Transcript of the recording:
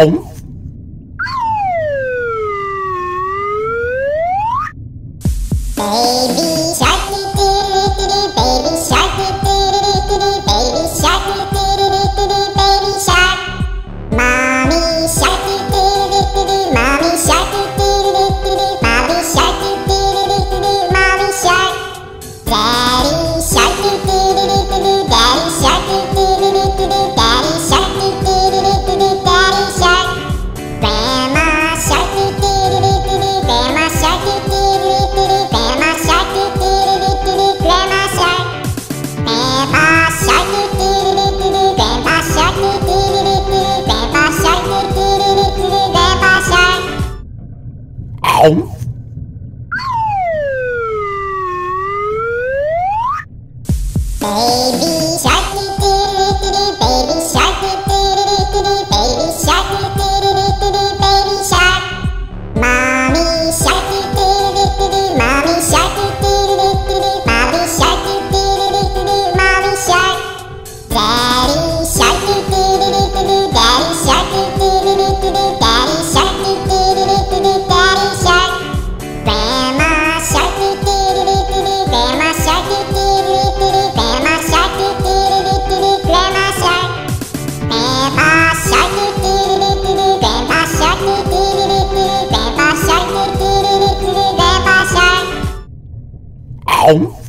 Ow! Ow! Oh.